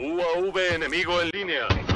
UAV enemigo en línea.